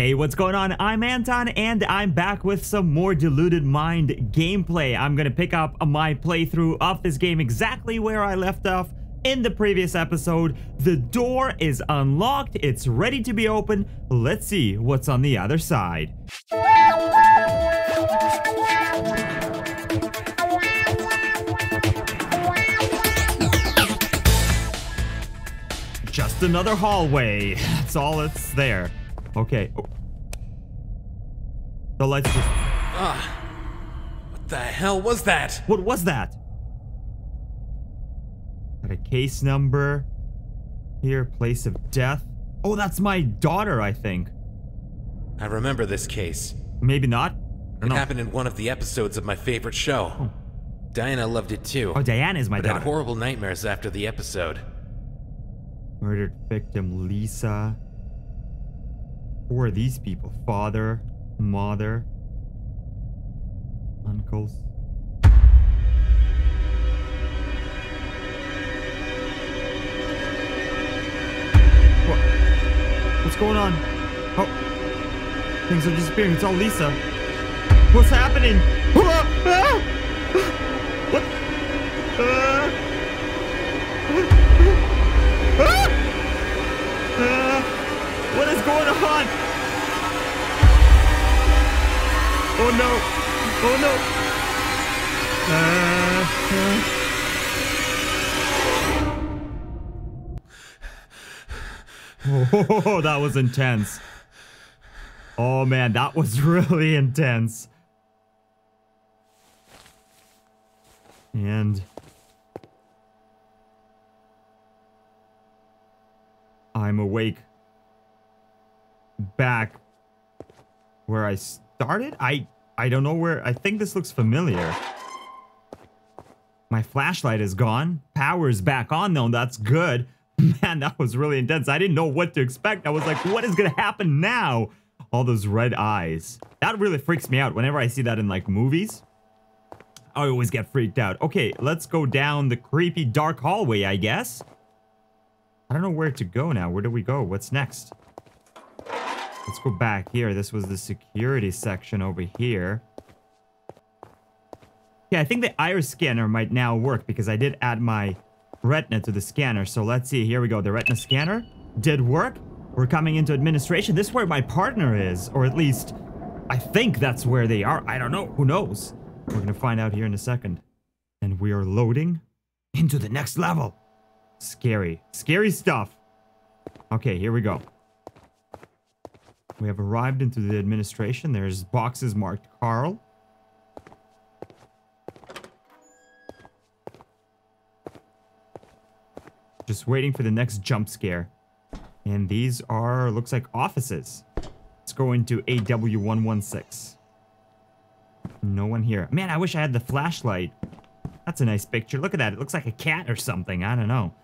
Hey, what's going on? I'm Anton and I'm back with some more Deluded Mind gameplay. I'm gonna pick up my playthrough of this game exactly where I left off in the previous episode. The door is unlocked, it's ready to be opened. Let's see what's on the other side. Just another hallway, that's all that's there. Okay. Oh. The lights just... what the hell was that? What was that? Got a case number here, place of death. Oh, that's my daughter, I think. I remember this case. Maybe not. It happened in one of the episodes of my favorite show. Oh. Diana loved it too. Oh, Diana is my daughter. Had horrible nightmares after the episode. Murdered victim, Lisa. Who are these people? Father, mother, uncles. What? What's going on? Oh, things are disappearing. It's all Lisa. What's happening? What? What is going on? Oh no! Oh no! Oh, that was intense. Oh man, that was really intense. And I'm awake. Back where I started? I don't know where. I think this looks familiar. My flashlight is gone. Power's back on though. That's good. Man, that was really intense. I didn't know what to expect. I was like, what is gonna happen now? All those red eyes. That really freaks me out. Whenever I see that in like movies, I always get freaked out. Okay, let's go down the creepy dark hallway, I guess. I don't know where to go now. Where do we go? What's next? Let's go back here. This was the security section over here. Yeah, I think the iris scanner might now work because I did add my retina to the scanner. So let's see. Here we go. The retina scanner did work. We're coming into administration. This is where my partner is, or at least I think that's where they are. I don't know. Who knows? We're going to find out here in a second. And we are loading into the next level. Scary. Scary stuff. Okay, here we go. We have arrived into the administration. There's boxes marked Carl. Just waiting for the next jump scare. And these are, looks like, offices. Let's go into AW116. No one here. Man, I wish I had the flashlight. That's a nice picture. Look at that. It looks like a cat or something. I don't know.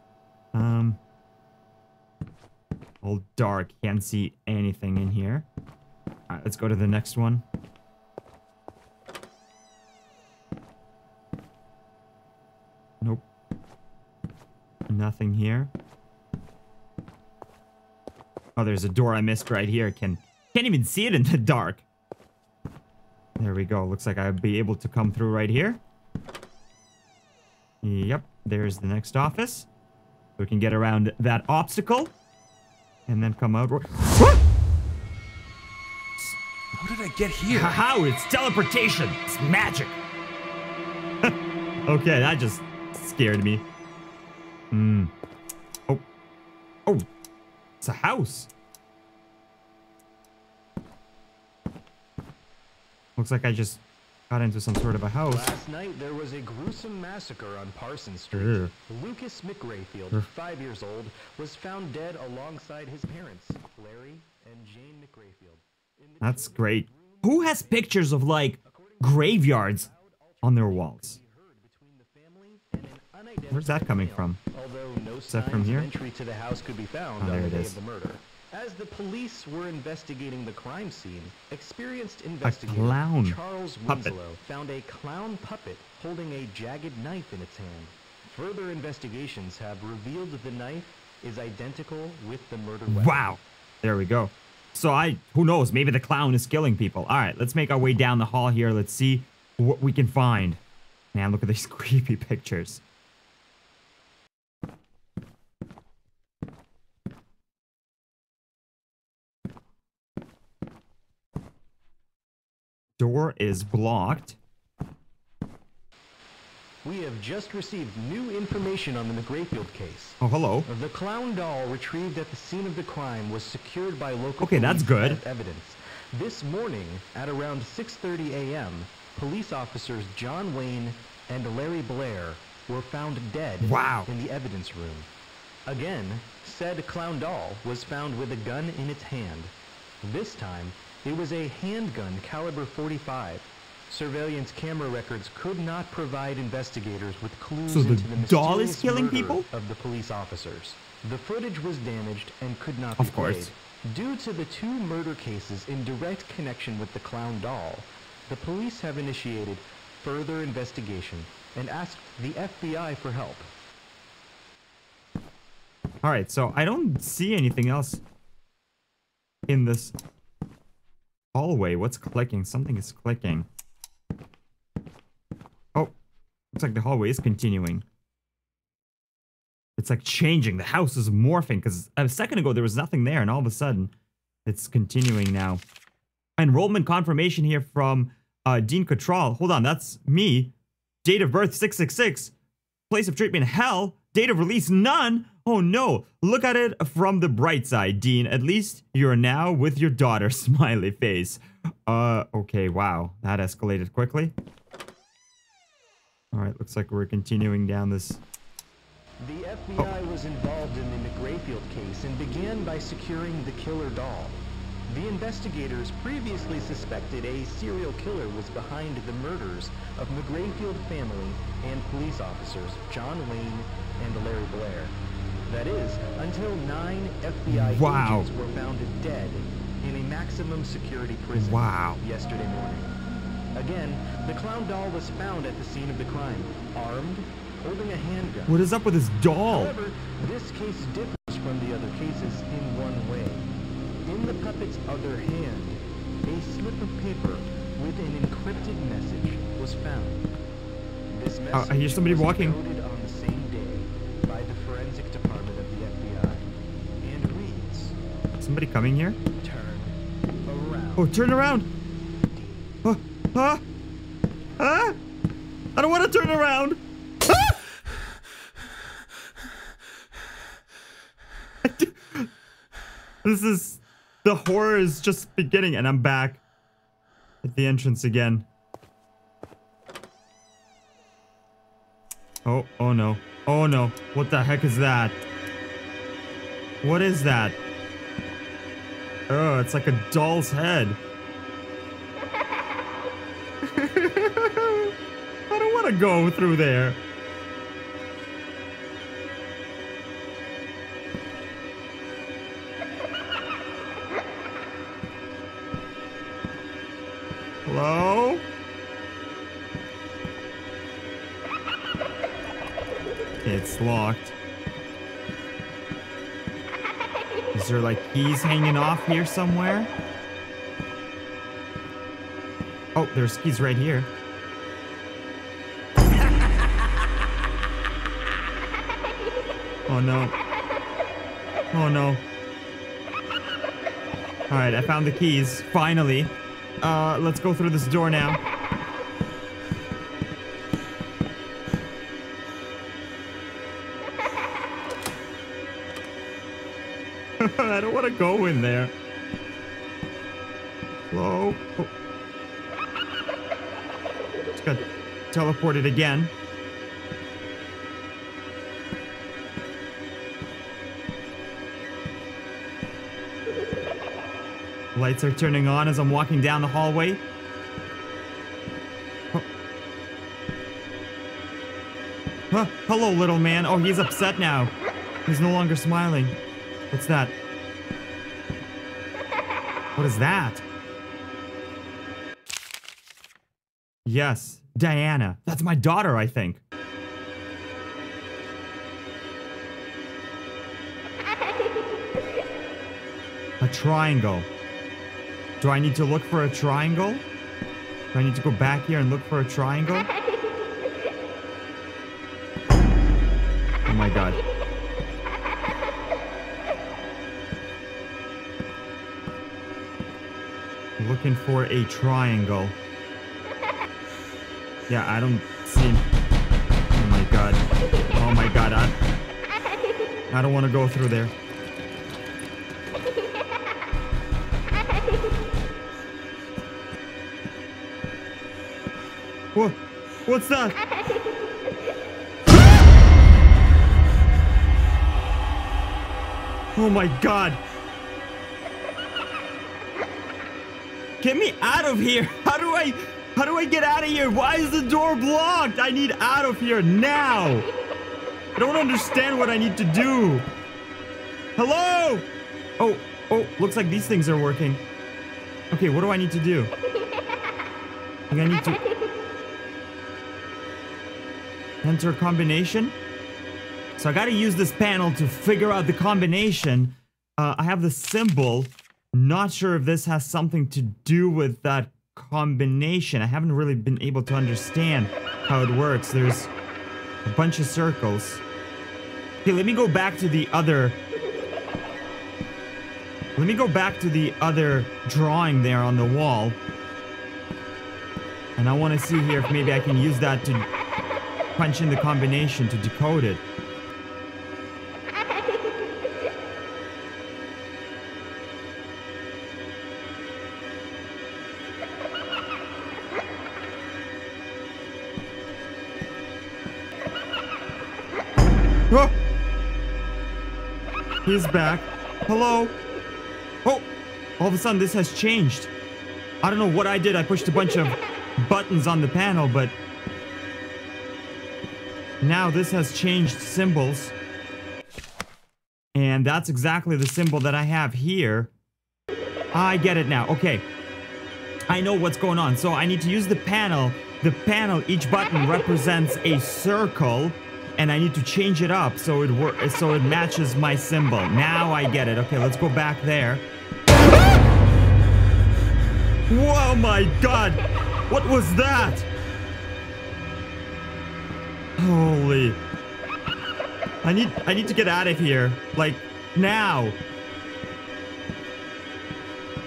All dark, can't see anything in here. Alright, let's go to the next one. Nope. Nothing here. Oh, there's a door I missed right here. Can't even see it in the dark. There we go. Looks like I'll be able to come through right here. Yep, there's the next office. We can get around that obstacle. And then come out. What? How did I get here? How? It's teleportation. It's magic. Okay, that just scared me. Oh. Oh. It's a house. Looks like I just got into some sort of a house. Last night there was a gruesome massacre on Parsons Street. Lucas McRayfield, 5 years old, was found dead alongside his parents, Larry and Jane McRayfield. That's great. Who has pictures of like graveyards on their walls? Where's that coming from? Is that from here? Oh, there it is. As the police were investigating the crime scene, experienced investigator Charles Winslow found a clown puppet holding a jagged knife in its hand. Further investigations have revealed that the knife is identical with the murder weapon. Wow. There we go. So who knows? Maybe the clown is killing people. All right, let's make our way down the hall here. Let's see what we can find. Man, look at these creepy pictures. Door is blocked. We have just received new information on the McRayfield case. Oh, hello. The clown doll retrieved at the scene of the crime was secured by local police. Okay, that's good. As evidence. This morning, at around 6:30 a.m., police officers John Wayne and Larry Blair were found dead in the evidence room. Again, said clown doll was found with a gun in its hand. This time, it was a handgun caliber .45. Surveillance camera records could not provide investigators with clues into the doll is killing people of the police officers. The footage was damaged and could not be played. Due to the two murder cases in direct connection with the clown doll, the police have initiated further investigation and asked the FBI for help. All right, so I don't see anything else in this hallway. What's clicking? Something is clicking. Looks like the hallway is continuing. It's like changing. The house is morphing because a second ago there was nothing there and all of a sudden it's continuing now. Enrollment confirmation here from Dean Cattrall. Hold on, that's me. Date of birth 666. Place of treatment hell. Date of release none. Oh no. Look at it from the bright side, Dean. At least you're now with your daughter. Smiley face. Okay, wow. That escalated quickly. All right, looks like we're continuing down this. The FBI was involved in the McRayfield case and began by securing the killer doll. The investigators previously suspected a serial killer was behind the murders of McRayfield family and police officers John Wayne and Larry Blair. That is, until 9 FBI agents were found dead in a maximum security prison yesterday morning. Again, the clown doll was found at the scene of the crime, armed, holding a handgun. What is up with this doll? However, this case differs from the other cases in one way. In the puppet's other hand, a slip of paper with an encrypted message was found. This message I hear somebody walking. Was encoded on the same day by the forensic department of the FBI and reads. Somebody coming here? Turn around. Oh, turn around. Oh. Huh? Huh? I don't want to turn around. Ah! This is... The horror is just beginning, and I'm back at the entrance again. Oh, oh no. Oh no. What the heck is that? What is that? Oh, it's like a doll's head. I don't want to go through there. Hello? It's locked. Is there like keys hanging off here somewhere? Oh, there's keys right here. Oh no. Oh no. Alright, I found the keys. Finally. Let's go through this door now. I don't want to go in there. Hello? Oh. Got teleported again. Lights are turning on as I'm walking down the hallway. Oh. Huh. Hello, little man. Oh, he's upset now. He's no longer smiling. What's that? What is that? Yes, Diana. That's my daughter, I think. A triangle. Do I need to look for a triangle? Do I need to go back here and look for a triangle? Oh my god. I'm looking for a triangle. Yeah, I don't see... Oh my god. Oh my god, I don't want to go through there. What? What's that? Oh my god. Get me out of here. How do I get out of here? Why is the door blocked? I need out of here now. I don't understand what I need to do. Hello? Oh, looks like these things are working. Okay, what do I need to do? I think I need to... enter combination. So I gotta use this panel to figure out the combination. I have the symbol. Not sure if this has something to do with that combination. I haven't really been able to understand how it works. There's a bunch of circles. Okay, let me go back to the other... Let me go back to the other drawing there on the wall. And I want to see here if maybe I can use that to... punch in the combination to decode it. Oh! He's back. Hello. Oh! All of a sudden this has changed. I don't know what I did. I pushed a bunch of buttons on the panel, but... now this has changed symbols, and that's exactly the symbol that I have here. I get it now. Okay, I know what's going on. So I need to use the panel. Each button represents a circle, and I need to change it up so it works, so it matches my symbol. Now I get it. Okay, let's go back there. Whoa, my god, what was that? Holy. I need to get out of here. Like, now.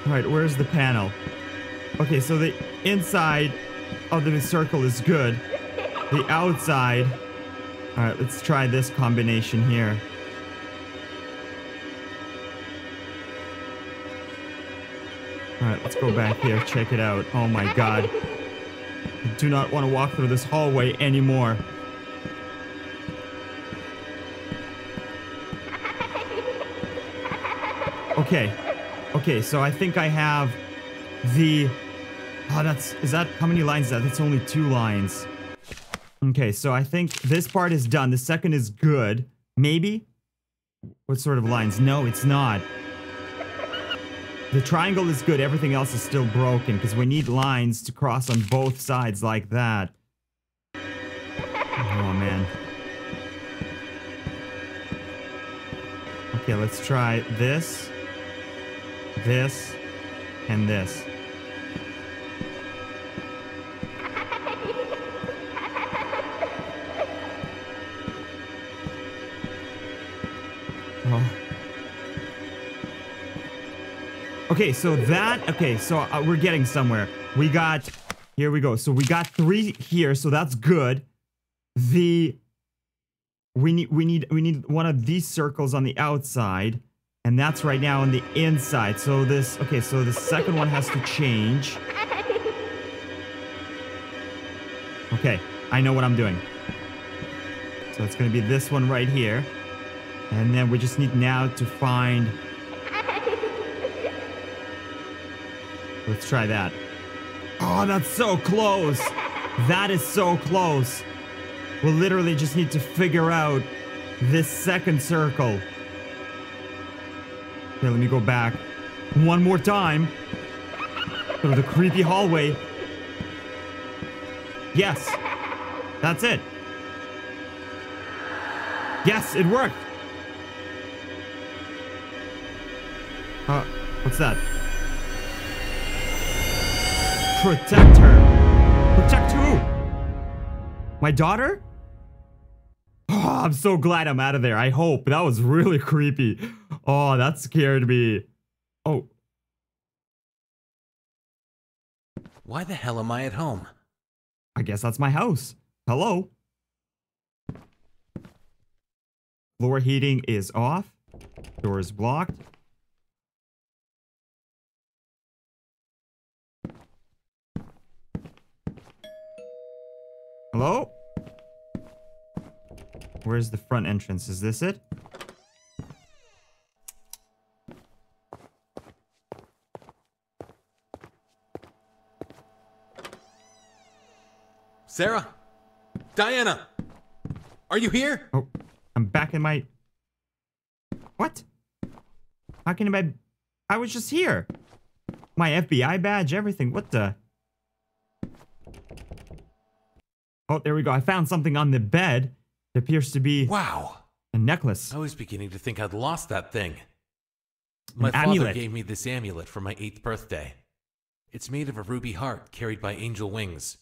Alright, where's the panel? Okay, so the inside of the circle is good. The outside. Alright, let's try this combination here. Alright, let's go back here. Check it out. Oh my god. I do not want to walk through this hallway anymore. Okay, so I think I have the... oh, that's... is that... how many lines is that? That's only 2 lines. Okay, so I think this part is done. The second is good. Maybe? What sort of lines? No, it's not. The triangle is good. Everything else is still broken, because we need lines to cross on both sides like that. Oh, man. Okay, let's try this. This and this. Oh. Okay, so that... okay, so we're getting somewhere. We got... here we go. So we got 3 here, so that's good. The... we need one of these circles on the outside. And that's right now on the inside. So this... okay, so the second one has to change. Okay, I know what I'm doing. So it's gonna be this one right here. And then we just need now to find... let's try that. Oh, that's so close! That is so close! We'll literally just need to figure out this second circle. Okay, let me go back one more time through the creepy hallway. Yes, that's it. Yes, it worked. What's that? Protect her. Protect who? My daughter? Oh, I'm so glad I'm out of there. I hope. That was really creepy. Oh, that scared me. Oh. Why the hell am I at home? I guess that's my house. Hello. Floor heating is off. Door is blocked. Hello? Where's the front entrance? Is this it? Sarah? Diana? Are you here? Oh, I'm back in my... What? How can I... I was just here. My FBI badge, everything. What the... Oh, there we go. I found something on the bed. It appears to be... Wow. A necklace. I was beginning to think I'd lost that thing. My father gave me this amulet for my 8th birthday. It's made of a ruby heart carried by angel wings.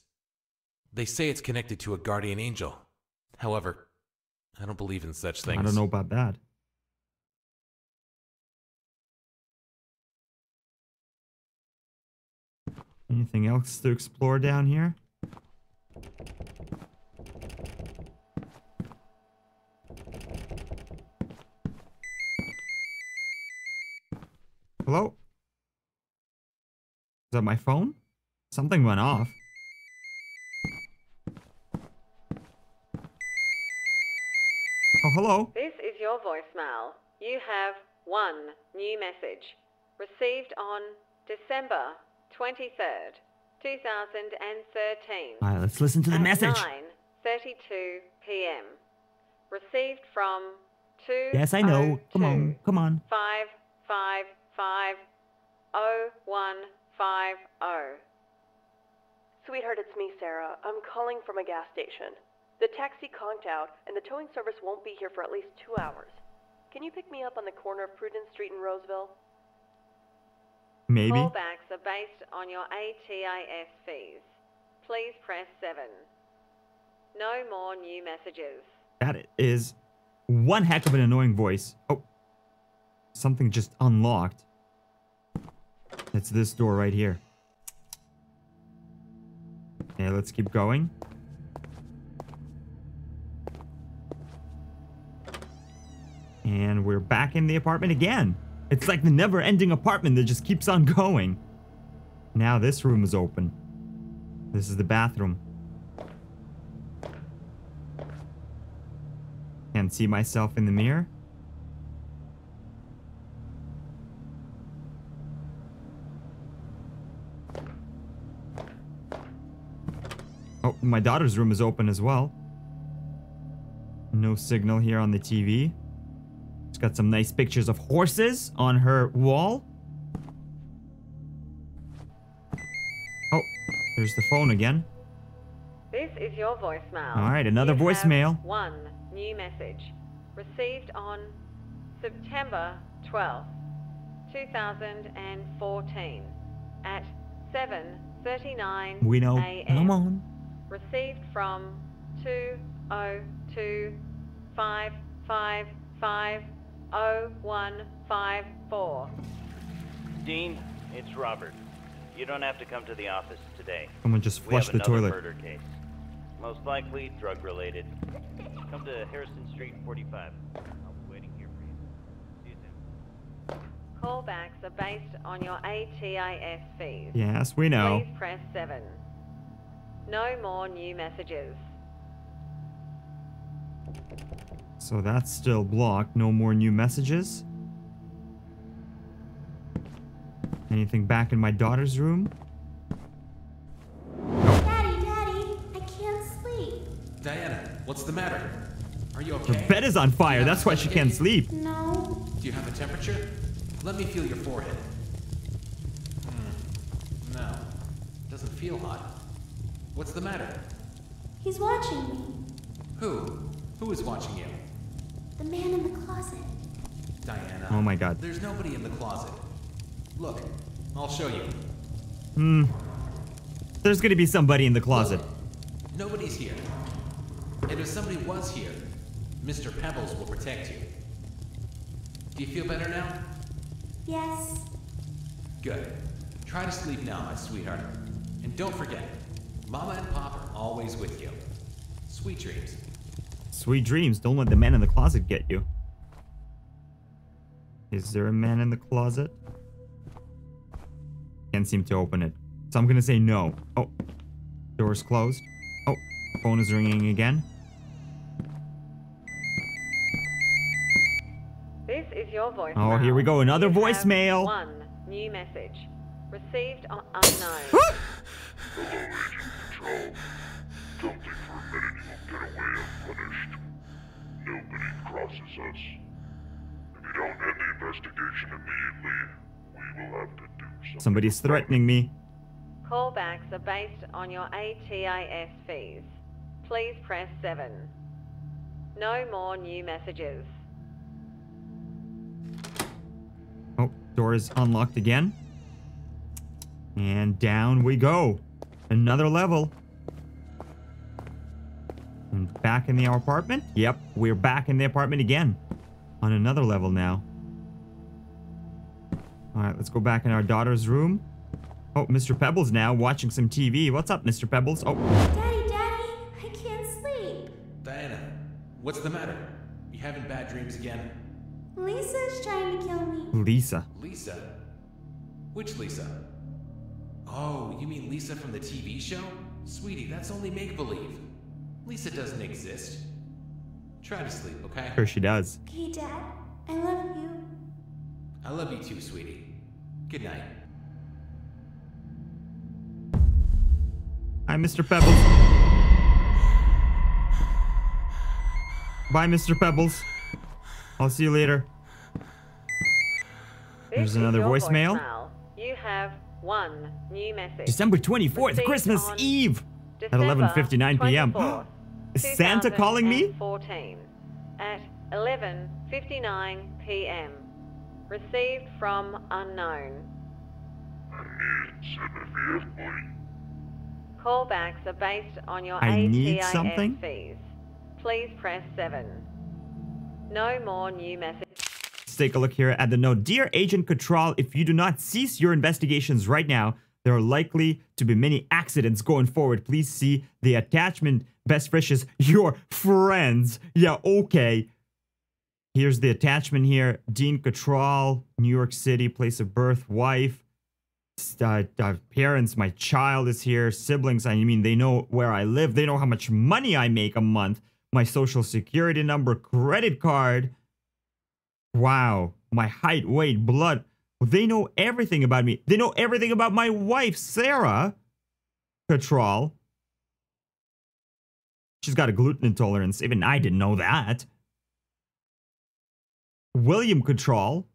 They say it's connected to a guardian angel. However, I don't believe in such things. I don't know about that. Anything else to explore down here? Hello? Is that my phone? Something went off. Oh, hello? This is your voicemail. You have one new message. Received on December 23rd, 2013. Alright, let's listen to the message. 9:32 p.m. Received from 2... Yes, I know. Come on, come on. 5550150. Sweetheart, it's me, Sarah. I'm calling from a gas station. The taxi conked out, and the towing service won't be here for at least 2 hours. Can you pick me up on the corner of Prudence Street in Roseville? Maybe. Callbacks are based on your ATIS fees. Please press 7. No more new messages. That is one heck of an annoying voice. Oh. Something just unlocked. It's this door right here. Okay, let's keep going. And we're back in the apartment again. It's like the never-ending apartment that just keeps on going. Now this room is open. This is the bathroom. Can't see myself in the mirror. Oh, my daughter's room is open as well. No signal here on the TV. She's got some nice pictures of horses on her wall. Oh, there's the phone again. This is your voicemail. All right, another voicemail. One new message received on September 12th, 2014 at 7:39 a.m. We know. Come on. Received from 202-555-0154. Dean, it's Robert. You don't have to come to the office today. Someone just flushed the toilet. Murder case. Most likely drug related. Come to Harrison Street 45. I'll be waiting here for you. See you soon. Callbacks are based on your ATIS fees. Yes, we know. Please press 7. No more new messages. So that's still blocked. No more new messages. Anything back in my daughter's room? Daddy, Daddy, I can't sleep. Diana, what's the matter? Are you okay? Her bed is on fire. That's why she can't sleep. No. Do you have a temperature? Let me feel your forehead. No. Doesn't feel hot. What's the matter? He's watching me. Who? Who is watching you? The man in the closet. Diana. Oh my God. There's nobody in the closet. Look, I'll show you. There's gonna be somebody in the closet. Look, nobody's here. And if somebody was here, Mr. Pebbles will protect you. Do you feel better now? Yes. Good. Try to sleep now, my sweetheart. And don't forget, Mama and Pop are always with you. Sweet dreams. Sweet dreams. Don't let the man in the closet get you. Is there a man in the closet? Can't seem to open it. So I'm gonna say no. Oh. Door's closed. Oh. Phone is ringing again. This is your voicemail. Oh, here we go. Another voicemail. One new message. Received on unknown. Hello, Agent Cattrall. Don't think for a minute you'll get away unpunished. Nobody crosses us. If you don't end the investigation immediately, we will have to do something. Somebody's threatening me. Callbacks are based on your ATIS fees. Please press 7. No more new messages. Oh, door is unlocked again. And down we go. Another level. And back in the apartment? Yep, we're back in the apartment again. On another level now. Alright, let's go back in our daughter's room. Oh, Mr. Pebbles now watching some TV. What's up, Mr. Pebbles? Oh. Daddy, Daddy, I can't sleep. Diana, what's the matter? You having bad dreams again? Lisa's trying to kill me. Lisa. Lisa? Which Lisa? Oh, you mean Lisa from the TV show? Sweetie, that's only make-believe. Lisa doesn't exist. Try to sleep, okay? Sure she does. Okay, Dad. I love you. I love you too, sweetie. Good night. Hi, Mr. Pebbles. Bye, Mr. Pebbles. I'll see you later. There's another voicemail. You have one new message. December 24th, Christmas Eve at 11:59 p.m. Is Santa calling me? At 11:59 p.m. Received from unknown. Callbacks are based on your ATIS fees. Please press 7. No more new messages. Take a look here at the note. Dear Agent Cattrall, if you do not cease your investigations right now, there are likely to be many accidents going forward. Please see the attachment. Best wishes, your friends. Yeah, okay. Here's the attachment here. Dean Cattrall, New York City, place of birth, wife, parents, my child is here, siblings. I mean, they know where I live. They know how much money I make a month. My social security number, credit card. Wow, my height, weight, blood. They know everything about me. They know everything about my wife, Sarah Cattrall. She's got a gluten intolerance. Even I didn't know that. William Cattrall.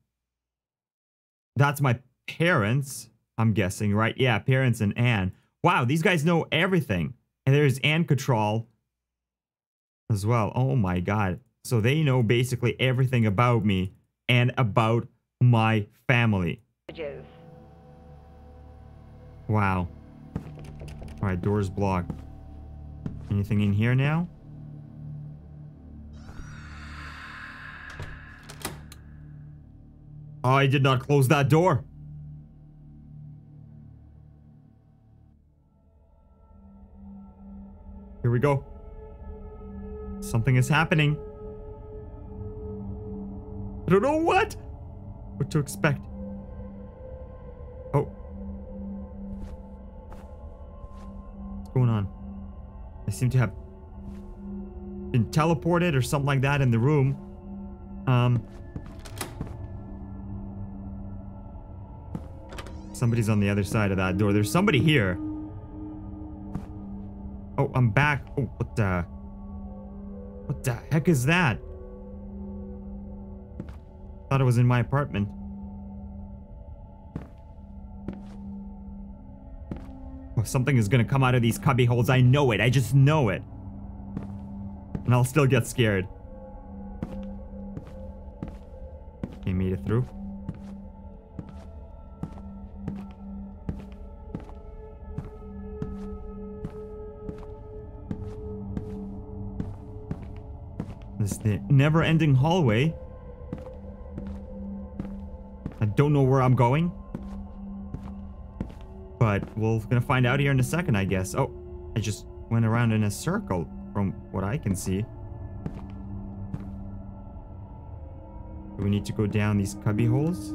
That's my parents, I'm guessing, right? Yeah, parents and Anne. Wow, these guys know everything. And there's Anne Cattrall as well. Oh my God. So they know basically everything about me and about my family. Wow. All right, door's blocked. Anything in here now? Oh, I did not close that door. Here we go. Something is happening. I don't know what to expect. Oh. What's going on? I seem to have been teleported or something like that in the room. Somebody's on the other side of that door. There's somebody here. Oh, I'm back. Oh, what the heck is that? Thought it was in my apartment. Oh, something is gonna come out of these cubby holes. I know it. I just know it. And I'll still get scared. Can't made it through. This never-ending hallway. I don't know where I'm going. But we're gonna find out here in a second, I guess. Oh, I just went around in a circle from what I can see. Do we need to go down these cubby holes?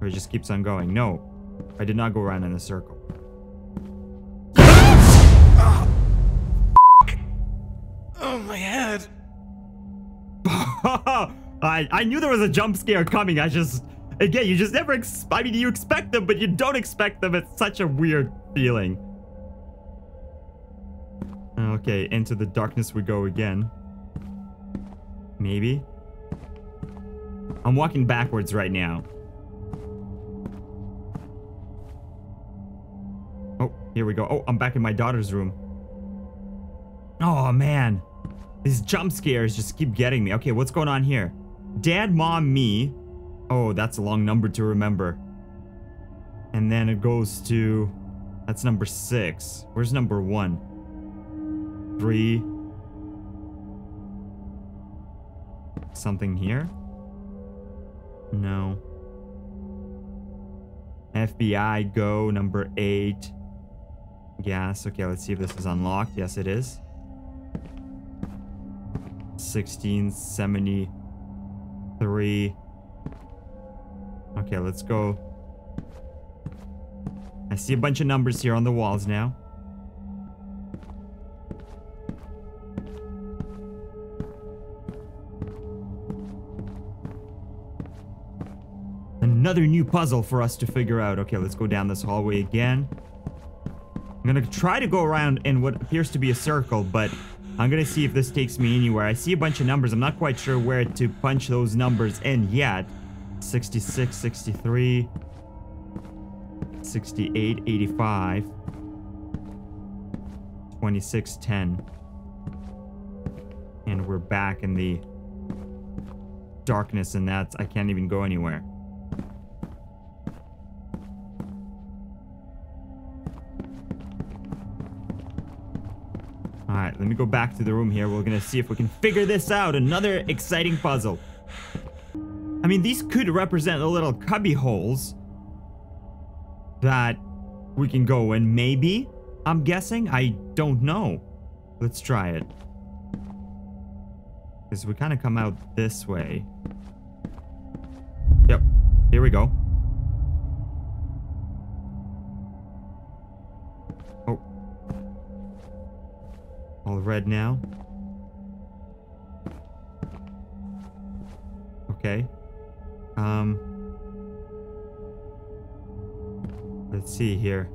Or it just keeps on going? No, I did not go around in a circle. Oh, my head. I knew there was a jump scare coming. I just... Again, you just never... I mean, you expect them, but you don't expect them. It's such a weird feeling. Okay, into the darkness we go again. Maybe. I'm walking backwards right now. Oh, here we go. Oh, I'm back in my daughter's room. Oh, man. These jump scares just keep getting me. Okay, what's going on here? Dad, Mom, me... Oh, that's a long number to remember. And then it goes to... That's number 6. Where's number 1? 3. Something here? No. FBI, go. Number 8. Gas. Okay, let's see if this is unlocked. Yes, it is. 1673... Okay, let's go. I see a bunch of numbers here on the walls now. Another new puzzle for us to figure out. Okay, let's go down this hallway again. I'm gonna try to go around in what appears to be a circle, but I'm gonna see if this takes me anywhere. I see a bunch of numbers. I'm not quite sure where to punch those numbers in yet. 66, 63, 68, 85, 26, 10. And we're back in the darkness, and that's... I can't even go anywhere. Alright, let me go back to the room here. We're gonna see if we can figure this out. Another exciting puzzle. I mean, these could represent the little cubby holes that we can go in, maybe, I'm guessing. I don't know. Let's try it. Because we kind of come out this way. Yep. Here we go. Oh. All red now. Okay. Let's see here.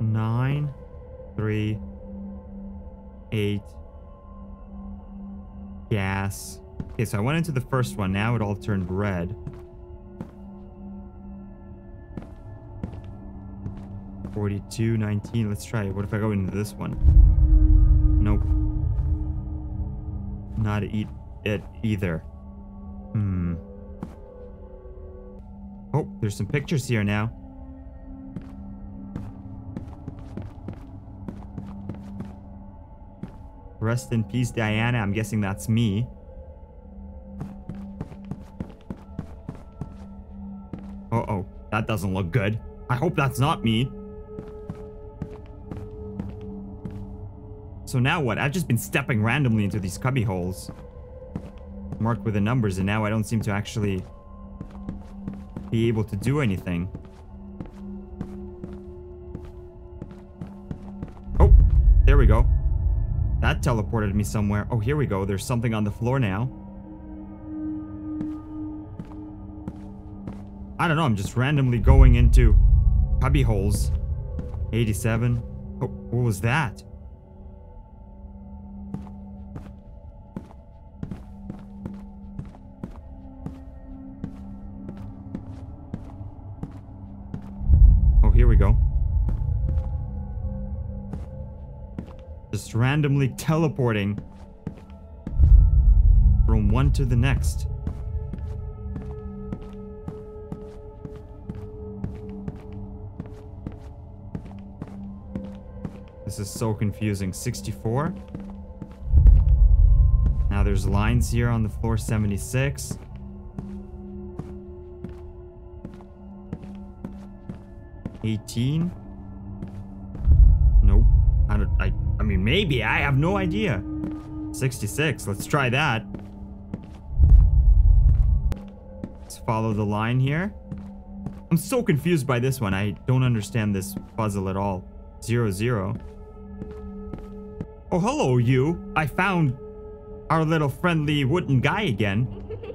9, 3, 8. Gas. Okay, so I went into the first one. Now it all turned red. 42, 19. Let's try it. What if I go into this one? Nope. Not eat it either. Hmm. Oh, there's some pictures here now. Rest in peace, Diana. I'm guessing that's me. Uh-oh. That doesn't look good. I hope that's not me. So now what? I've just been stepping randomly into these cubby holes. Marked with the numbers, and now I don't seem to actually be able to do anything. Oh, there we go. That teleported me somewhere. Oh, here we go. There's something on the floor now. I don't know. I'm just randomly going into cubby holes. 87. Oh, what was that? Randomly teleporting from one to the next. This is so confusing. 64. Now there's lines here on the floor. 76. Nope. I mean, maybe. I have no idea. 66. Let's try that. Let's follow the line here. I'm so confused by this one. I don't understand this puzzle at all. 00. Oh, hello, you. I found our little friendly wooden guy again.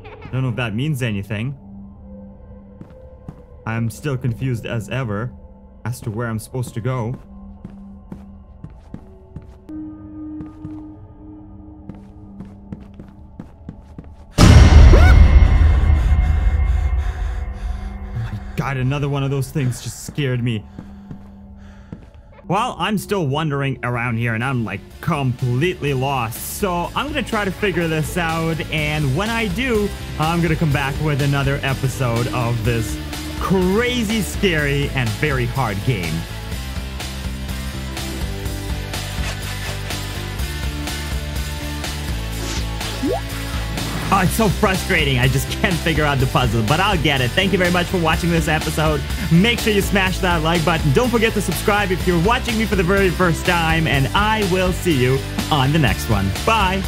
I don't know if that means anything. I'm still confused as ever as to where I'm supposed to go. God, another one of those things just scared me. Well, I'm still wandering around here and I'm like completely lost. So I'm gonna try to figure this out, and when I do, I'm gonna come back with another episode of this crazy, scary, and very hard game. Oh, it's so frustrating. I just can't figure out the puzzle, but I'll get it. Thank you very much for watching this episode. Make sure you smash that like button. Don't forget to subscribe if you're watching me for the very first time, and I will see you on the next one. Bye.